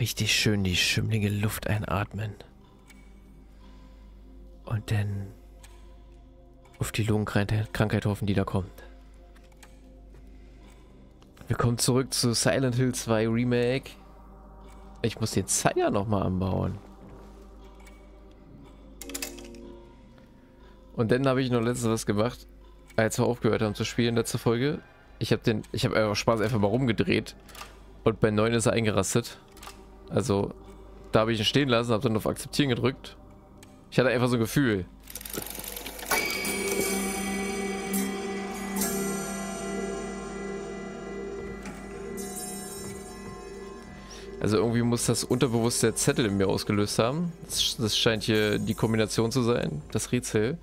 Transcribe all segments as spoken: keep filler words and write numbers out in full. Richtig schön die schimmelige Luft einatmen. Und dann auf die Lungenkrankheit hoffen, die da kommt. Willkommen zurück zu Silent Hill zwei Remake. Ich muss den Zeiger nochmal anbauen. Und dann habe ich noch letztens was gemacht, als wir aufgehört haben zu spielen, letzte Folge. Ich habe den, ich habe einfach Spaß einfach mal rumgedreht. Und bei neun ist er eingerastet. Also, da habe ich ihn stehen lassen, habe dann auf Akzeptieren gedrückt. Ich hatte einfach so ein Gefühl. Also irgendwie muss das unterbewusst der Zettel in mir ausgelöst haben. Das, das scheint hier die Kombination zu sein, das Rätsel.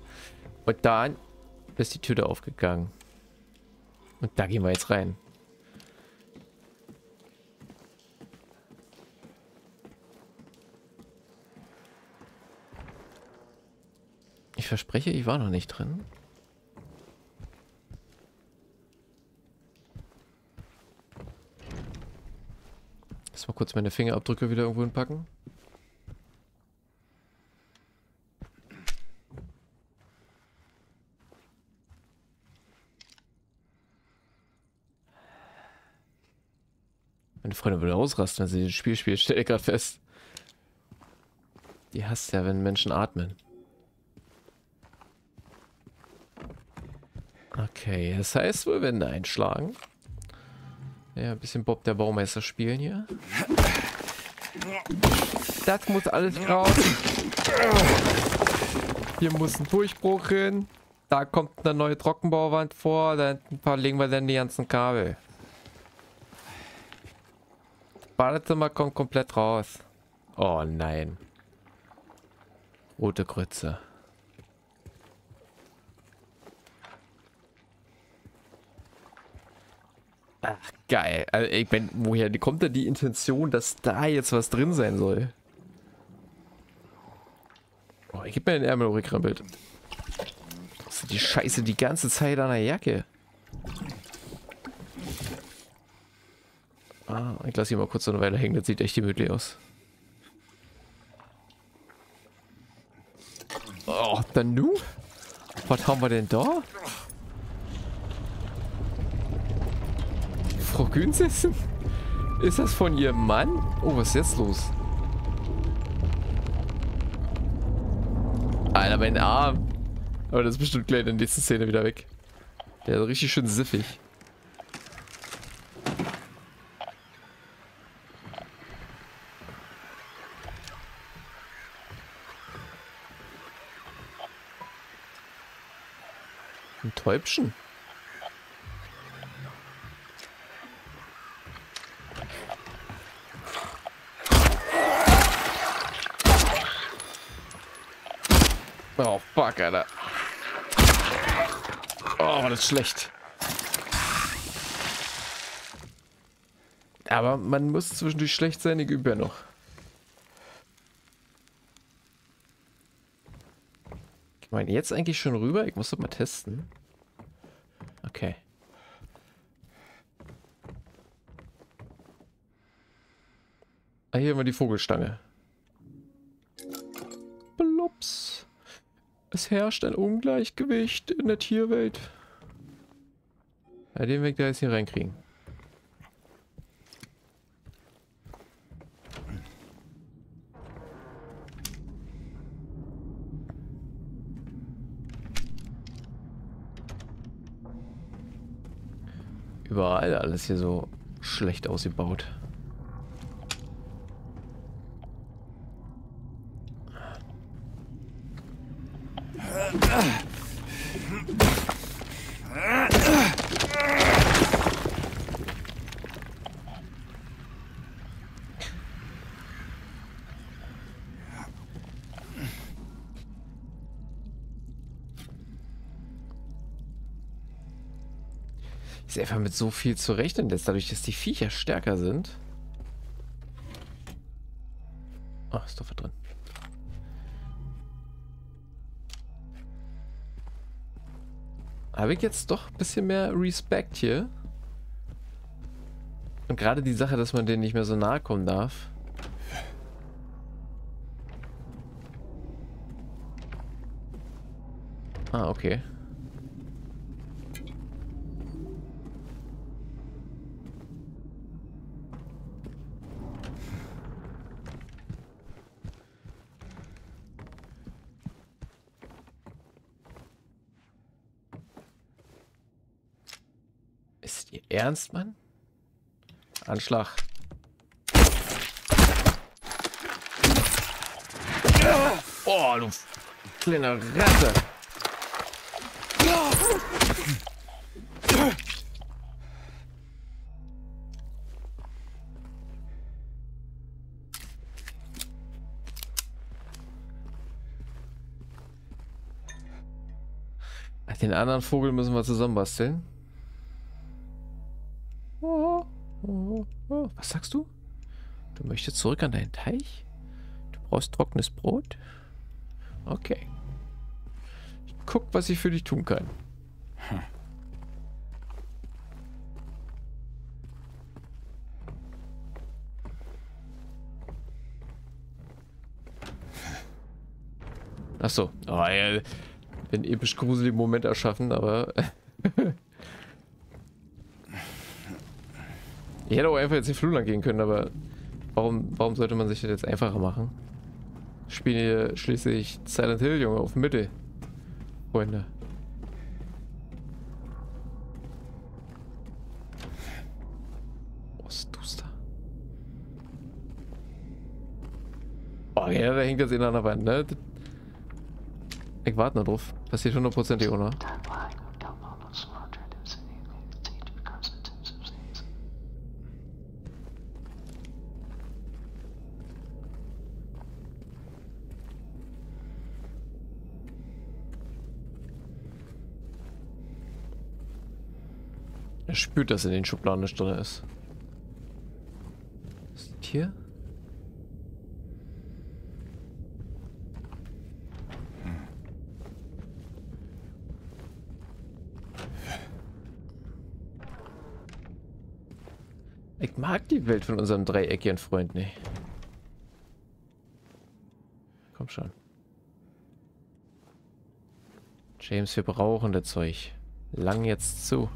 Und da ist die Tür da aufgegangen. Und da gehen wir jetzt rein. Ich verspreche, ich war noch nicht drin. Lass mal kurz meine Fingerabdrücke wieder irgendwo hinpacken. Meine Freundin würde ausrasten, wenn sie das Spiel spielt, stelle ich gerade fest. Die hasst ja, wenn Menschen atmen. Okay, das heißt, wir werden einschlagen. Ja, ein bisschen Bob der Baumeister spielen hier. Das muss alles raus. Hier muss ein Durchbruch hin. Da kommt eine neue Trockenbauwand vor. Da hinten verlegen wir dann die ganzen Kabel. Das Badezimmer kommt komplett raus. Oh nein. Rote Grütze. Ach, geil. Also, ich mein, woher kommt denn die Intention, dass da jetzt was drin sein soll? Oh, ich hab mir den Ärmel hochgekrempelt. Das ist die Scheiße die ganze Zeit an der Jacke. Ah, ich lasse ihn mal kurz so eine Weile hängen, das sieht echt gemütlich aus. Oh, dann nu? Was haben wir denn da? Frau Künzessin? Ist das von ihrem Mann? Oh, was ist jetzt los? Alter, mein Arm. Aber das ist bestimmt gleich in der nächsten Szene wieder weg. Der ist richtig schön siffig. Ein Täubchen. Oh, fuck, Alter. Oh, war das schlecht. Aber man muss zwischendurch schlecht sein, ich übe ja noch. Ich meine, jetzt eigentlich schon rüber? Ich muss das mal testen. Okay. Ah, hier haben wir die Vogelstange. Blops. Es herrscht ein Ungleichgewicht in der Tierwelt. Ja, den Weg, der ist hier reinkriegen. Überall alles hier so schlecht ausgebaut. Ist einfach mit so viel zu rechnen, dass dadurch, dass die Viecher stärker sind. Ach, ist doch was drin. Habe ich jetzt doch ein bisschen mehr Respekt hier. Und gerade die Sache, dass man denen nicht mehr so nahe kommen darf. Ah, okay. Ist ihr Ernst, Mann? Anschlag. Oh, du kleiner Ratte. Den anderen Vogel müssen wir zusammen basteln. Oh, oh, oh. Was sagst du? Du möchtest zurück an deinen Teich? Du brauchst trockenes Brot? Okay. Ich guck, was ich für dich tun kann. Hm. Ach so. Oh, ja. Den episch gruseligen Moment erschaffen, aber... ich hätte auch einfach jetzt den Flur lang gehen können, aber... Warum, warum sollte man sich das jetzt einfacher machen? Ich spiele hier schließlich Silent Hill, Junge, auf Mitte. Freunde. Oh, ist duster. Oh, ja, da hängt jetzt in einer Wand, ne? Ich warte noch drauf. Passiert hundertprozentig, oder? Er spürt, dass in den Schubladen nicht drin ist. Was ist das hier? Ich mag die Welt von unserem dreieckigen Freund nicht. Komm schon. James, wir brauchen das Zeug. Lang jetzt zu.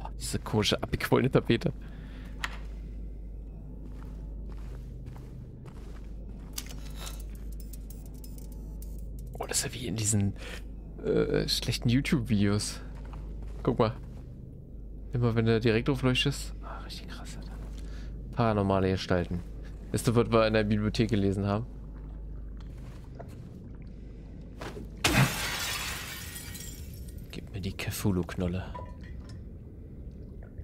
Oh, diese komische abgequollene Tapete. Wie in diesen äh, schlechten YouTube-Videos. Guck mal. Immer wenn du direkt drauf leuchtest. Ah, richtig krass. Alter. Paranormale Gestalten. Das ist, was wir in der Bibliothek gelesen haben. Gib mir die Cthulhu-Knolle.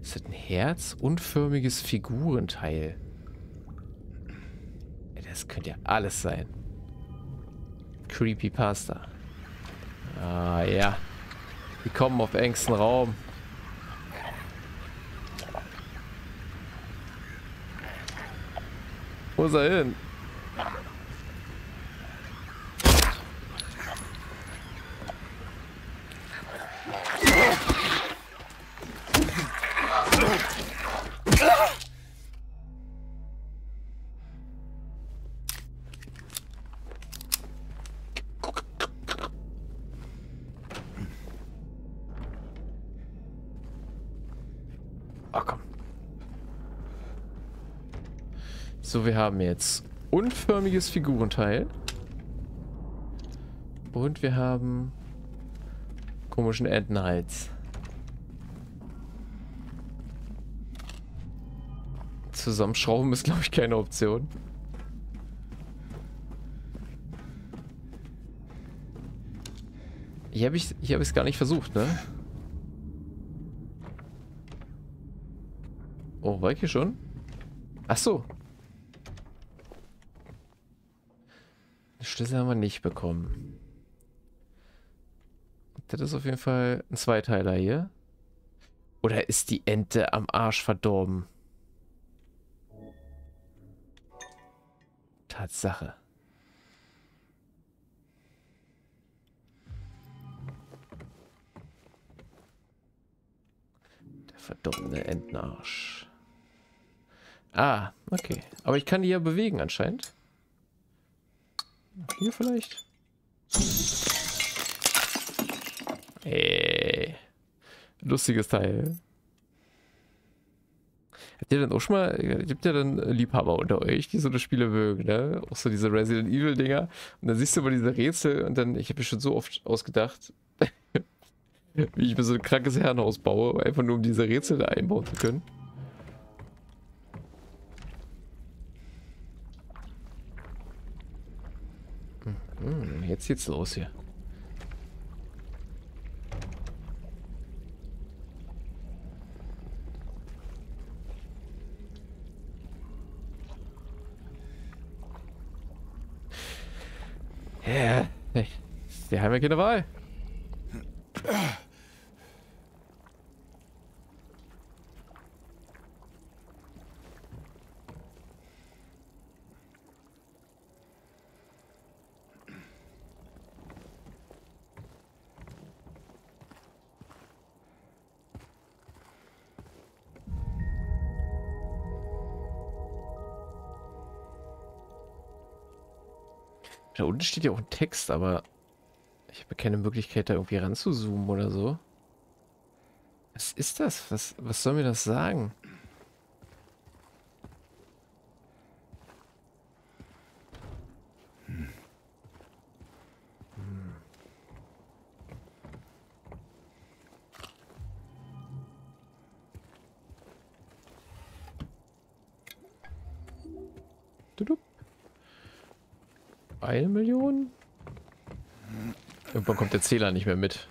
Ist das ein Herz? Unförmiges Figurenteil. Das könnte ja alles sein. Creepypasta. Ah ja. Wir kommen auf engsten Raum. Wo ist er hin? So, wir haben jetzt unförmiges Figurenteil. Und wir haben komischen Entenhals. Zusammenschrauben ist, glaube ich, keine Option. Hier habe ich hier habe ich es gar nicht versucht, ne? Oh, war ich hier schon? Ach so. Schlüssel haben wir nicht bekommen. Das ist auf jeden Fall ein Zweiteiler hier. Oder ist die Ente am Arsch verdorben? Tatsache. Verdommte Entenarsch. Ah, okay. Aber ich kann die ja bewegen anscheinend. Hier vielleicht? Ey. Lustiges Teil. Habt ihr denn auch schon mal, gibt ja dann Liebhaber unter euch, die so eine Spiele mögen, ne? Auch so diese Resident Evil Dinger. Und dann siehst du mal diese Rätsel und dann, ich habe mir schon so oft ausgedacht, wie ich mir so ein krankes Herrenhaus baue, einfach nur um diese Rätsel da einbauen zu können. Hm, jetzt geht's los hier. Ja, wir haben ja keine Wahl. Da unten steht ja auch ein Text, aber ich habe keine Möglichkeit, da irgendwie ranzuzoomen oder so. Was ist das? Was, was soll mir das sagen? Hm. Hm. Tudup. Eine Million? Irgendwann kommt der Zähler nicht mehr mit.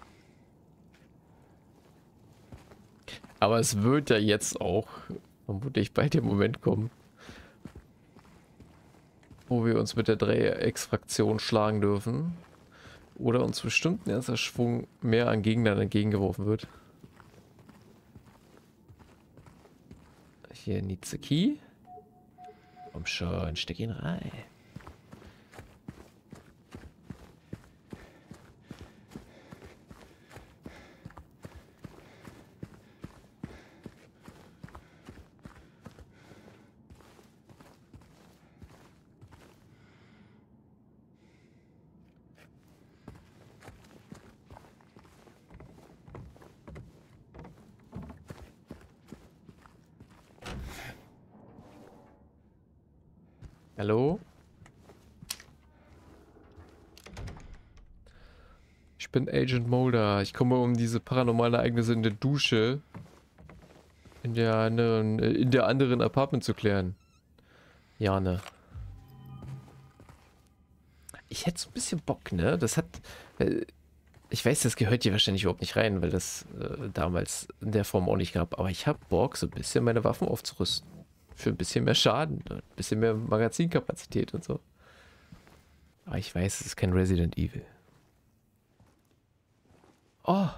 Aber es wird ja jetzt auch vermutlich bei dem Moment kommen, wo wir uns mit der Dreiecksfraktion schlagen dürfen. Oder uns bestimmt ein erster Schwung mehr an Gegnern entgegengeworfen wird. Hier needs a key. Komm schon, steck ihn rein. Hallo? Ich bin Agent Mulder. Ich komme um diese paranormalen Ereignisse in der Dusche in der anderen, in der anderen Apartment zu klären. Ja, ne. Ich hätte so ein bisschen Bock, ne? Das hat... Ich weiß, das gehört hier wahrscheinlich überhaupt nicht rein, weil das äh, damals in der Form auch nicht gab. Aber ich habe Bock, so ein bisschen meine Waffen aufzurüsten. Für ein bisschen mehr Schaden, ein bisschen mehr Magazinkapazität und so. Aber ich weiß, es ist kein Resident Evil. Oh!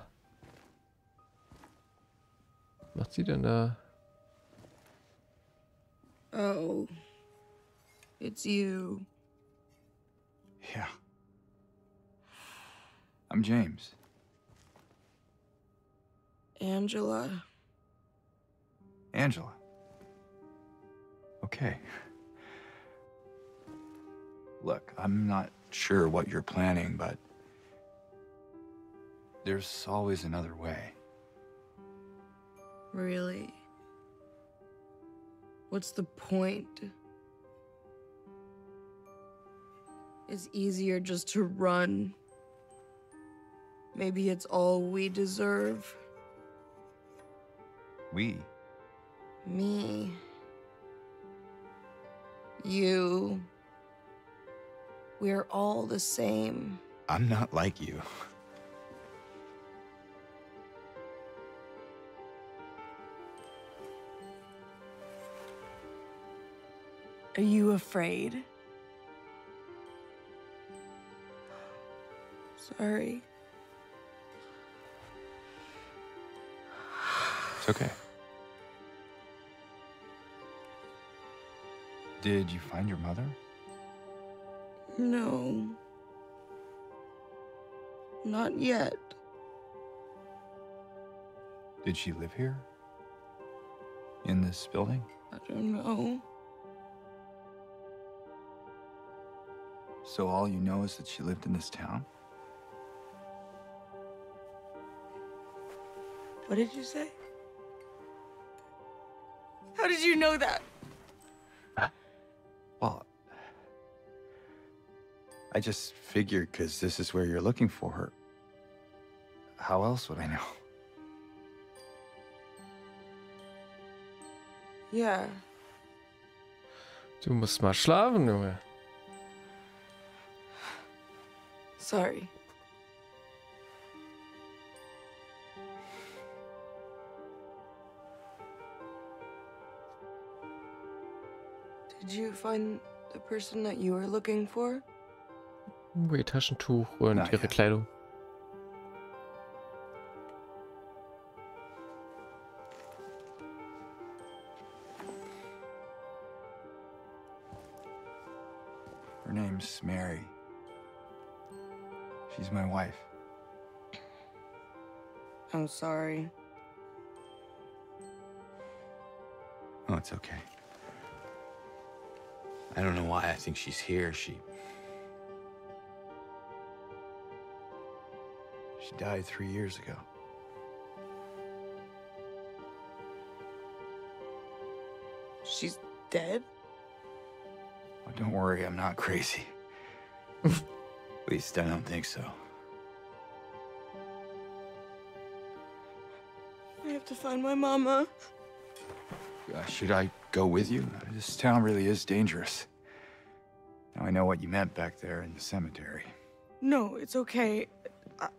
Was macht sie denn da? Oh. It's you. Yeah. I'm James. Angela. Angela. Okay. Look, I'm not sure what you're planning, but there's always another way. Really? What's the point? It's easier just to run. Maybe it's all we deserve. We? Me. You. We're all the same. I'm not like you. Are you afraid? Sorry. It's okay. Did you find your mother? No. Not yet. Did she live here? in this building? I don't know. So all you know is that she lived in this town? What did you say? How did you know that? Uh, well, I just figured because this is where you're looking for her. How else would I know? Yeah. Du musst mal schlafen, Junge. Sorry. Did you find the person that you were looking for? Ihr Taschentuch und Na, ihre ja. Kleidung. Her name's Mary. She's my wife. I'm sorry. Oh, it's okay. I don't know why I think she's here. She... She died three years ago. She's dead? Oh, don't worry, I'm not crazy. At least I don't think so. I have to find my mama. Uh, should I go with you? This town really is dangerous. Now I know what you meant back there in the cemetery. No, it's okay. I...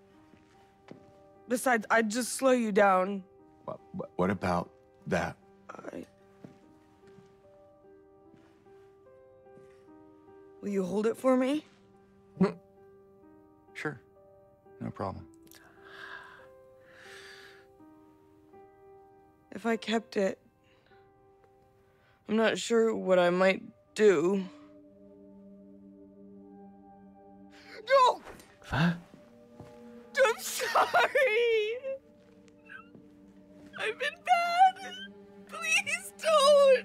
Besides, I'd just slow you down. What, what about that? I... Will you hold it for me? Sure. No problem. If I kept it, I'm not sure what I might do. No! What? I'm sorry! I've been bad! Please don't!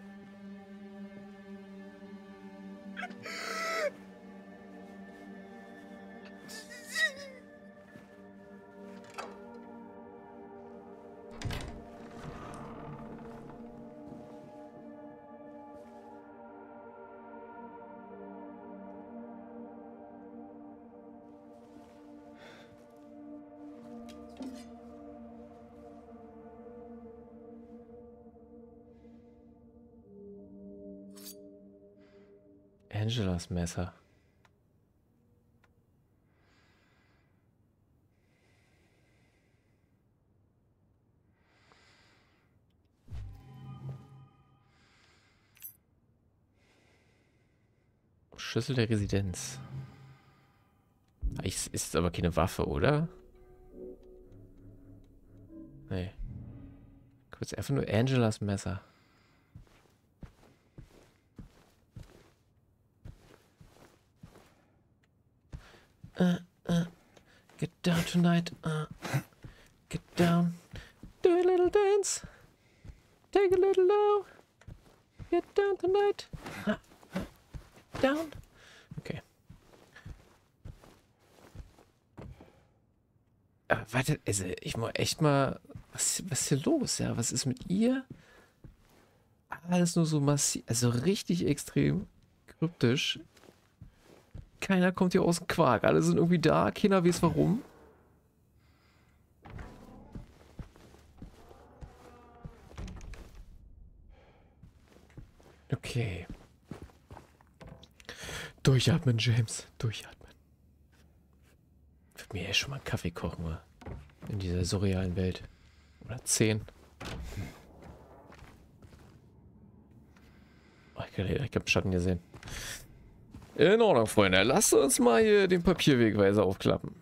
Angelas Messer. Schlüssel der Residenz. Es ist aber keine Waffe, oder? Nee. Kurz einfach nur Angelas Messer. Uh, uh, get down tonight. Uh, get down. Do a little dance. Take a little low. Get down tonight. Uh, uh, down. Okay. Aber warte, also ich muss echt mal. Was, was ist hier los? Ja, was ist mit ihr? Alles nur so massiv. Also richtig extrem kryptisch. Keiner kommt hier aus dem Quark. Alle sind irgendwie da. Keiner weiß warum. Okay. Durchatmen, James. Durchatmen. Ich würde mir ja schon mal einen Kaffee kochen, oder? In dieser surrealen Welt. Oder zehn. Oh, ich habe ich hab Schatten gesehen. In Ordnung, Freunde. Lasst uns mal hier den Papierwegweiser aufklappen.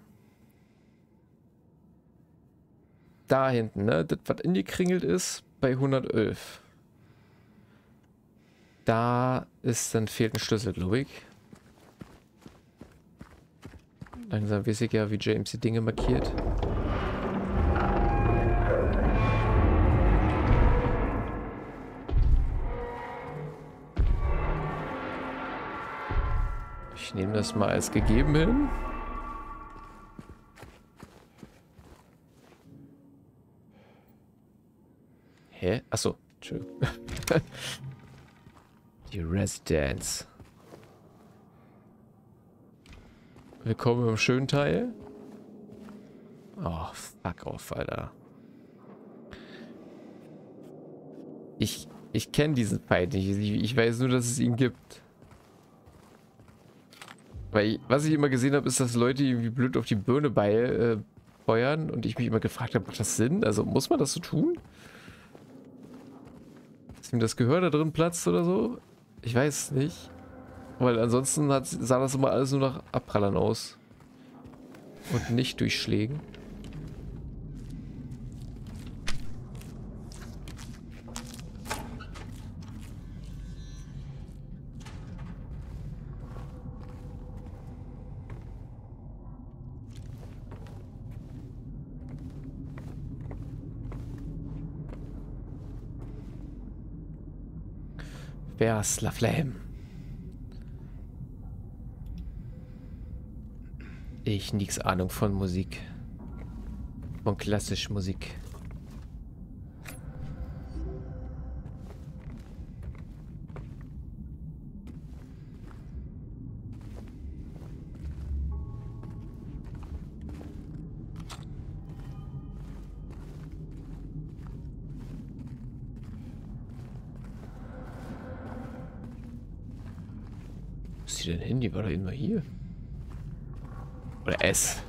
Da hinten, ne? Das, was ingekringelt ist, bei hundertelf. Da ist, dann fehlt ein Schlüssel, glaube ich. Langsam weiß ich ja, wie James die Dinge markiert. Ich nehme das mal als gegeben hin. Hä? Achso, Entschuldigung. Die Residenz. Willkommen im schönen Teil. Oh, fuck off, Alter. Ich, ich kenne diesen Feind nicht. Ich, ich weiß nur, dass es ihn gibt. Weil ich, was ich immer gesehen habe, ist, dass Leute irgendwie blöd auf die Birne bei, äh, feuern und ich mich immer gefragt habe, macht das Sinn? Also muss man das so tun? Dass ihm das Gehör da drin platzt oder so? Ich weiß nicht. Weil ansonsten hat, sah das immer alles nur nach Abprallern aus. Und nicht durchschlägen. Vers la Flamme. Ich nix Ahnung von Musik. Von klassischer Musik. Wo ist die denn hin? Die war doch immer hier. Oder S.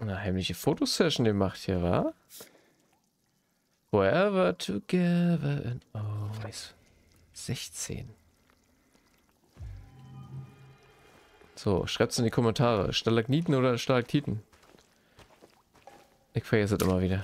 Eine heimliche Fotosession, die macht hier, wa? Forever together and always. sechzehn. So, schreibt's in die Kommentare. Stalagniten oder Stalaktiten? Ich vergesse es immer wieder.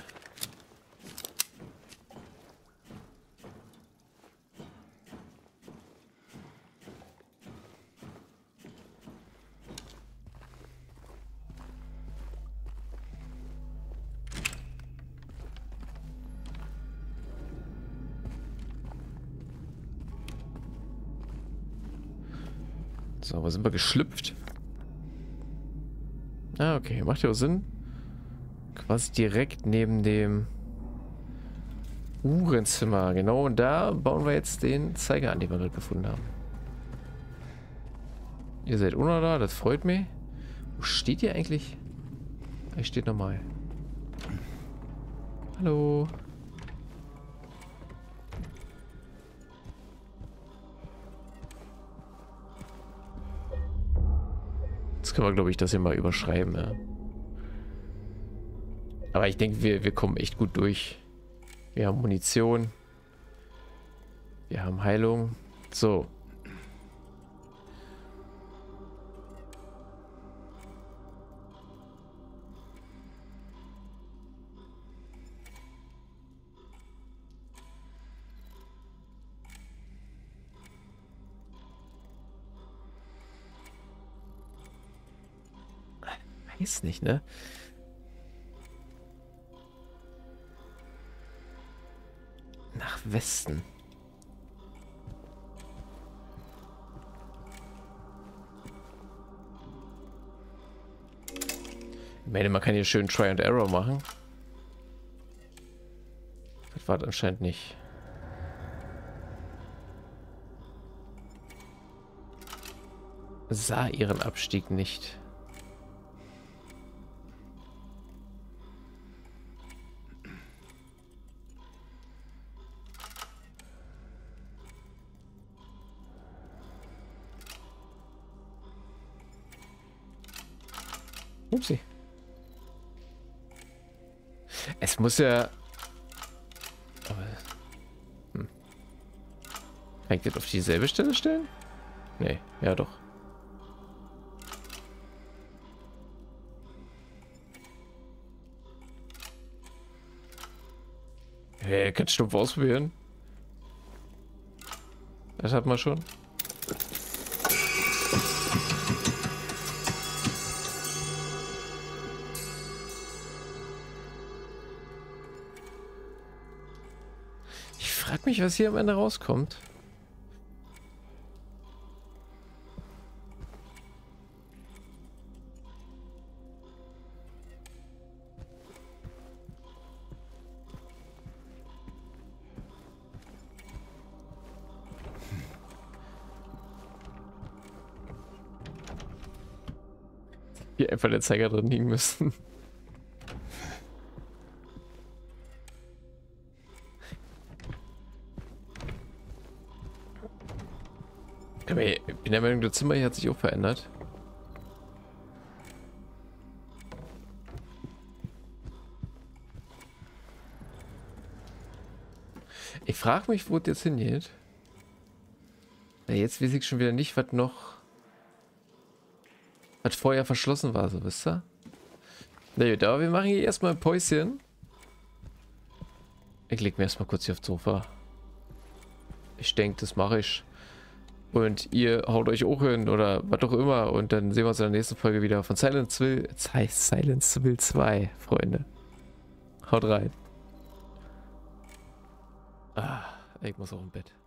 So, wo sind wir geschlüpft? Ah, okay. Macht ja auch Sinn. Quasi direkt neben dem Uhrenzimmer. Genau, und da bauen wir jetzt den Zeiger an, den wir dort gefunden haben. Ihr seid ohne da, das freut mich. Wo steht ihr eigentlich? Hier steht nochmal. Hallo. Können wir, glaube ich, das hier mal überschreiben, ja. Aber ich denke, wir, wir kommen echt gut durch. Wir haben Munition. Wir haben Heilung. So. Ist nicht, ne? Nach Westen. Ich meine, man kann hier schön Try and Error machen. Das war anscheinend nicht. Sah ihren Abstieg nicht. Upsi. Es muss ja... Hm. Kann ich das auf dieselbe Stelle stellen? Nee, ja doch. Hey, kannst du ausprobieren? Das hat man schon. Ich frage mich, was hier am Ende rauskommt. Hier einfach der Zeiger drin liegen müssen. In der Meldung der Zimmer hier hat sich auch verändert. Ich frage mich, wo es jetzt hingeht. Ja, jetzt weiß ich schon wieder nicht, was noch... was vorher verschlossen war, so wisst ihr? Na gut, aber wir machen hier erstmal ein Päuschen. Ich leg mir erstmal kurz hier aufs Sofa. Ich denke, das mache ich. Und ihr haut euch auch hin oder was auch immer. Und dann sehen wir uns in der nächsten Folge wieder von Silent Hill zwei, Freunde. Haut rein. Ah, ich muss auch im Bett.